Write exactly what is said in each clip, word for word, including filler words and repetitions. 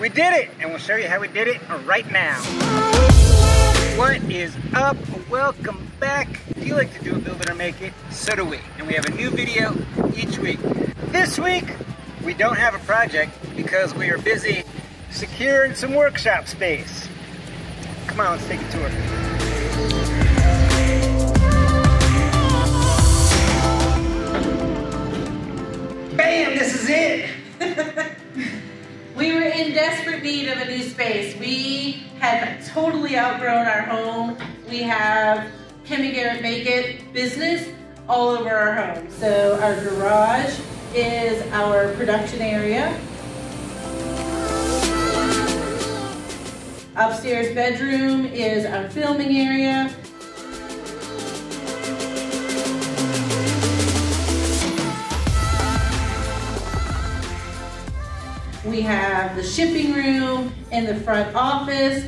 We did it, and we'll show you how we did it right now. What is up? Welcome back. If you like to do a build it or make it, so do we. And we have a new video each week. This week, we don't have a project because we are busy securing some workshop space. Come on, let's take a tour. Bam, this is it. We were in desperate need of a new space. We have totally outgrown our home. We have Kim and Garrett Make It business all over our home. So our garage is our production area. Upstairs bedroom is our filming area. We have the shipping room and the front office.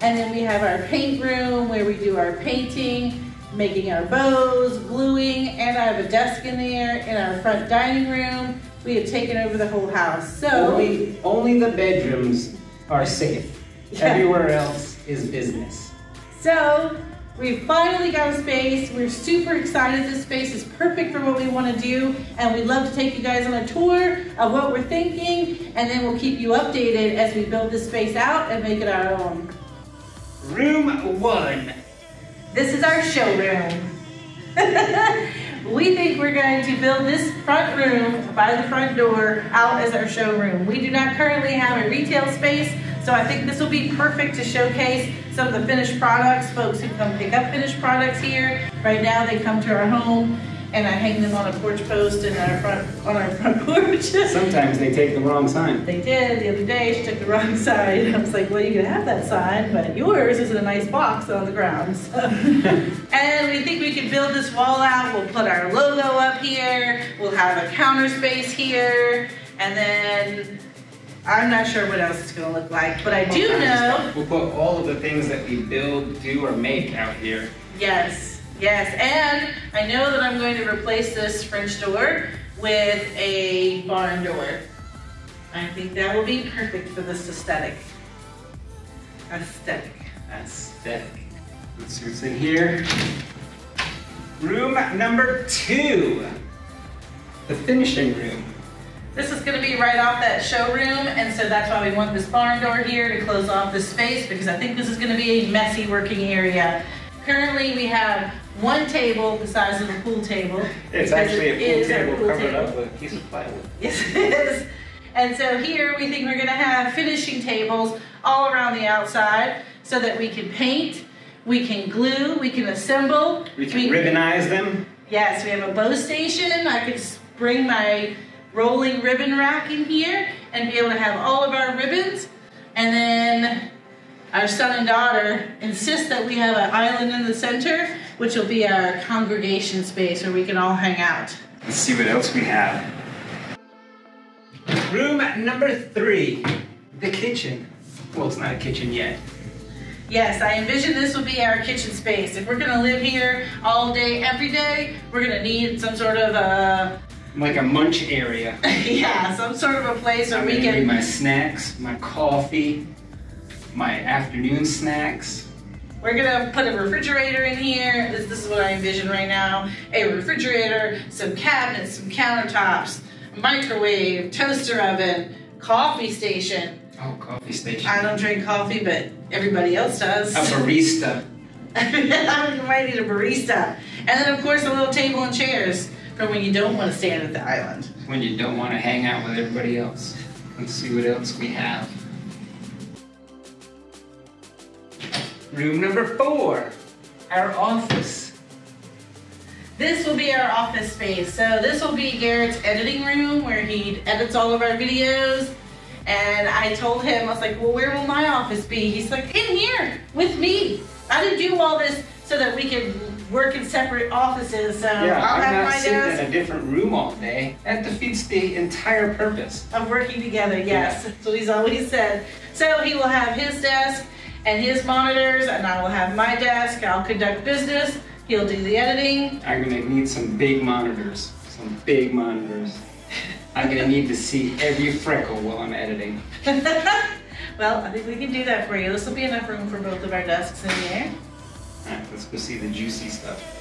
And then we have our paint room where we do our painting, making our bows, gluing, and I have a desk in there. In our front dining room, we have taken over the whole house. So only, only the bedrooms are safe. Yeah. Everywhere else is business. So we finally got a space. We're super excited. This space is perfect for what we want to do, and we'd love to take you guys on a tour of what we're thinking, and then we'll keep you updated as we build this space out and make it our own. Room one. This is our showroom. We think we're going to build this front room by the front door out as our showroom. We do not currently have a retail space, so I think this will be perfect to showcase some of the finished products. Folks who come pick up finished products here, right now they come to our home and I hang them on a porch post and our front, on our front porch. Sometimes they take the wrong sign. They did. The other day she took the wrong sign. I was like, well, you can have that sign, but yours is in a nice box on the ground. So. And we think we can build this wall out. We'll put our logo up here. We'll have a counter space here, and then I'm not sure what else it's going to look like, but I do know we'll put all of the things that we build, do, or make out here. Yes, yes, and I know that I'm going to replace this French door with a barn door. I think that will be perfect for this aesthetic. Aesthetic. Aesthetic. Let's see what's in here. Room number two. The finishing room. This is going to be right off that showroom, and so that's why we want this barn door here to close off this space, because I think this is going to be a messy working area. Currently we have one table the size of a pool table. It's actually a pool table covered up with a piece of plywood. Yes, it is. And so here we think we're going to have finishing tables all around the outside so that we can paint, we can glue, we can assemble. We can ribbonize them. Yes, we have a bow station. I could bring my rolling ribbon rack in here and be able to have all of our ribbons. And then our son and daughter insist that we have an island in the center, which will be our congregation space where we can all hang out. Let's see what else we have. Room number three, the kitchen. Well, it's not a kitchen yet. Yes, I envision this will be our kitchen space. If we're gonna live here all day, every day, we're gonna need some sort of a like a munch area. Yeah, some sort of a place where I'm we can my snacks, my coffee, my afternoon snacks. We're gonna put a refrigerator in here. This, this is what I envision right now. A refrigerator, some cabinets, some countertops, microwave, toaster oven, coffee station. Oh, coffee station. I don't drink coffee, but everybody else does. A barista. You might need a barista. And then of course a little table and chairs. From when you don't want to stand at the island. When you don't want to hang out with everybody else. Let's see what else we have. Room number four, our office. This will be our office space. So this will be Garrett's editing room where he edits all of our videos. And I told him, I was like, well, where will my office be? He's like, in here with me. I didn't do all this so that we could work in separate offices, so yeah, I'll I'm have not my sitting desk. In a different room all day. That defeats the entire purpose of working together. Yes, yeah. That's what he's always said. So he will have his desk and his monitors, and I will have my desk. I'll conduct business. He'll do the editing. I'm gonna need some big monitors. Some big monitors. I'm gonna need to see every freckle while I'm editing. Well, I think we can do that for you. This will be enough room for both of our desks in here. All right, let's go see the juicy stuff.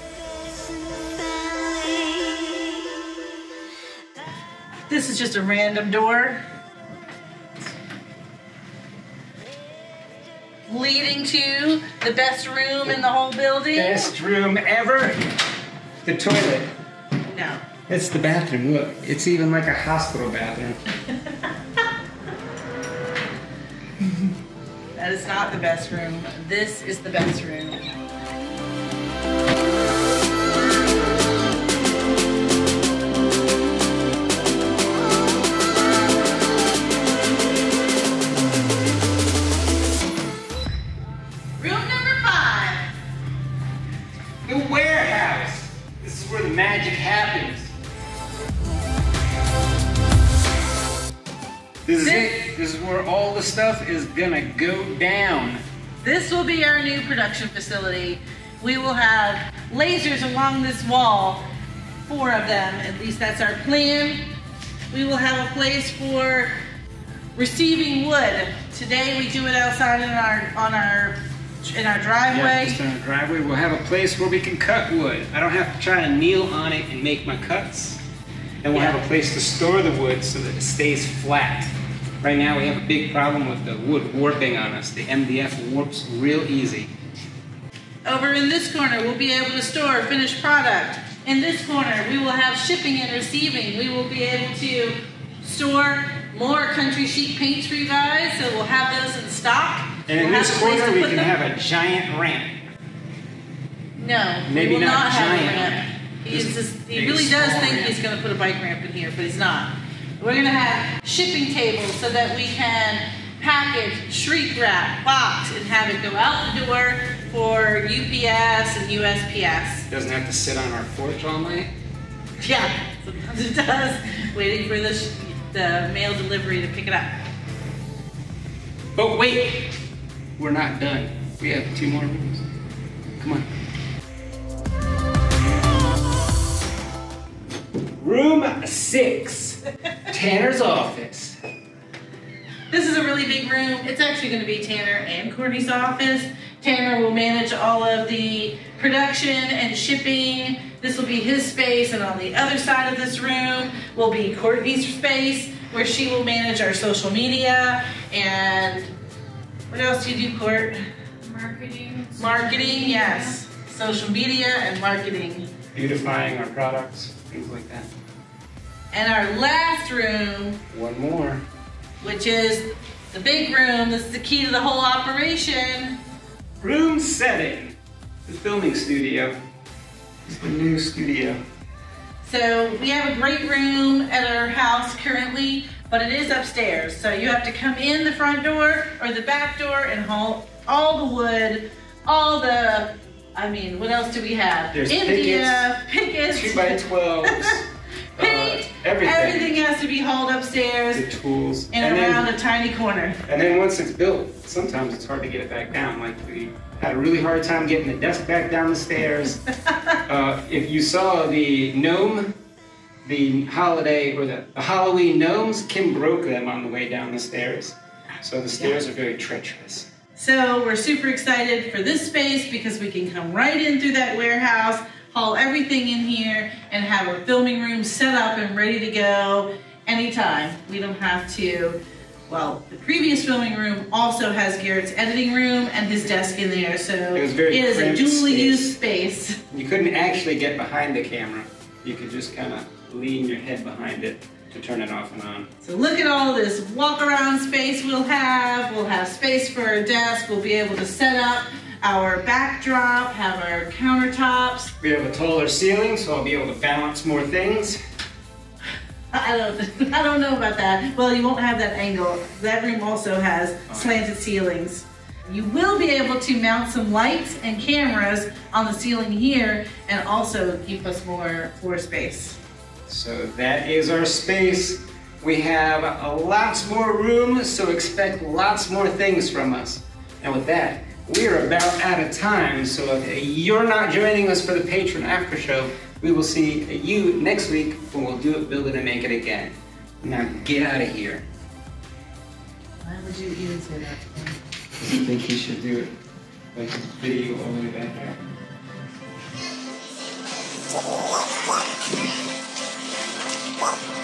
This is just a random door leading to the best room in the whole building. Best room ever. The toilet. No. It's the bathroom. Look, it's even like a hospital bathroom. That is not the best room. This is the best room. Magic happens. This is it. This is where all the stuff is gonna go down. This will be our new production facility. We will have lasers along this wall, four of them, at least that's our plan. We will have a place for receiving wood. Today we do it outside in our, on our in our driveway. Yeah, just in our driveway. We'll have a place where we can cut wood. I don't have to try to kneel on it and make my cuts. And we'll yeah. have a place to store the wood so that it stays flat. Right now we have a big problem with the wood warping on us. The M D F warps real easy. Over in this corner we'll be able to store finished product. In this corner we will have shipping and receiving. We will be able to store more Country Chic Paints for you guys, so we'll have those in stock. And in this corner, we can have a giant ramp. No, maybe not a giant ramp. He's just, he really does think he's going to put a bike ramp in here, but he's not. We're going to have shipping tables so that we can package, shrink wrap, box, and have it go out the door for U P S and U S P S. Doesn't have to sit on our porch all night? Yeah, sometimes it does. Waiting for the, the mail delivery to pick it up. But wait! We're not done. We have two more rooms. Come on. Room six, Tanner's office. This is a really big room. It's actually going to be Tanner and Courtney's office. Tanner will manage all of the production and shipping. This will be his space, and on the other side of this room will be Courtney's space, where she will manage our social media and what else do you do, Court? Marketing. Marketing, yes. Social media and marketing. Beautifying our products, things like that. And our last room. One more. Which is the big room. This is the key to the whole operation. Room seven. The filming studio. It's the new studio. So we have a great room at our house currently, but it is upstairs. So you have to come in the front door or the back door and haul all the wood, all the, I mean, what else do we have? There's India, pickets, pickets two by twelves, paint, uh, everything. Everything has to be hauled upstairs. The tools. And, and around then, a tiny corner. And then once it's built, sometimes it's hard to get it back down. Like we had a really hard time getting the desk back down the stairs. uh, if you saw the gnome, the holiday or the, the Halloween gnomes, Kim broke them on the way down the stairs. So the stairs yeah. are very treacherous. So we're super excited for this space because we can come right in through that warehouse, haul everything in here, and have our filming room set up and ready to go anytime. We don't have to, well, the previous filming room also has Garrett's editing room and his desk in there. So it, was very it is a dually used space. You couldn't actually get behind the camera. You could just kind of lean your head behind it to turn it off and on. So look at all this walk around space we'll have. We'll have space for our desk. We'll be able to set up our backdrop, have our countertops. We have a taller ceiling, so I'll be able to balance more things. I don't, I don't know about that. Well, you won't have that angle. That room also has oh. slanted ceilings. You will be able to mount some lights and cameras on the ceiling here and also keep us more floor space. So that is our space. We have a lots more room, so expect lots more things from us. And with that, we're about out of time. So if you're not joining us for the Patreon after show, we will see you next week when we'll do it, build it, and make it again. Now get out of here. Why would you even say that to him? Because I think he should do it. Like his video all the way back there. Wow.